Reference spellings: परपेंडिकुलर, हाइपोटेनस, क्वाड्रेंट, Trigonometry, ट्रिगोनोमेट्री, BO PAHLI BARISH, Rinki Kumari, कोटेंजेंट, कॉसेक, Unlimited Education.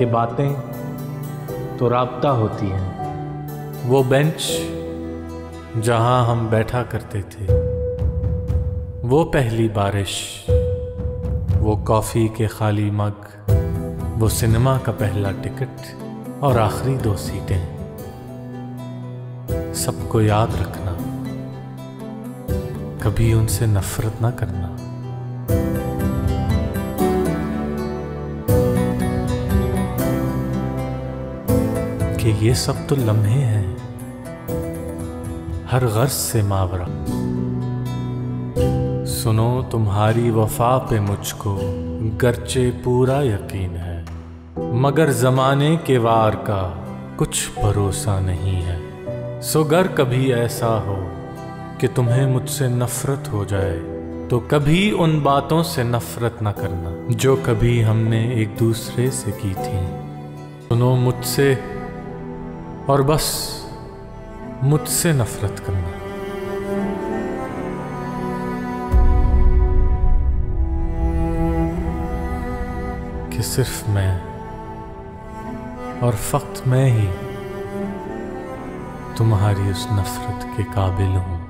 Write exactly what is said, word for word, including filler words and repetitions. कि बातें तो राब्ता होती हैं। वो बेंच जहां हम बैठा करते थे, वो पहली बारिश, वो कॉफ़ी के खाली मग, वो सिनेमा का पहला टिकट और आखिरी दो सीटें। सबको याद रखना, कभी उनसे नफरत ना करना। कि ये सब तो लम्हे हैं हर गर्ज से मावरा। सुनो तुम्हारी वफा पे मुझको गर्चे पूरा यकीन है, मगर जमाने के वार का कुछ भरोसा नहीं है। सो गर कभी ऐसा हो कि तुम्हें मुझसे नफरत हो जाए, तो कभी उन बातों से नफरत ना करना जो कभी हमने एक दूसरे से की थी। सुनो मुझसे और बस मुझसे नफरत करना। कि सिर्फ मैं और फक्त मैं ही तुम्हारी उस नफरत के काबिल हूं।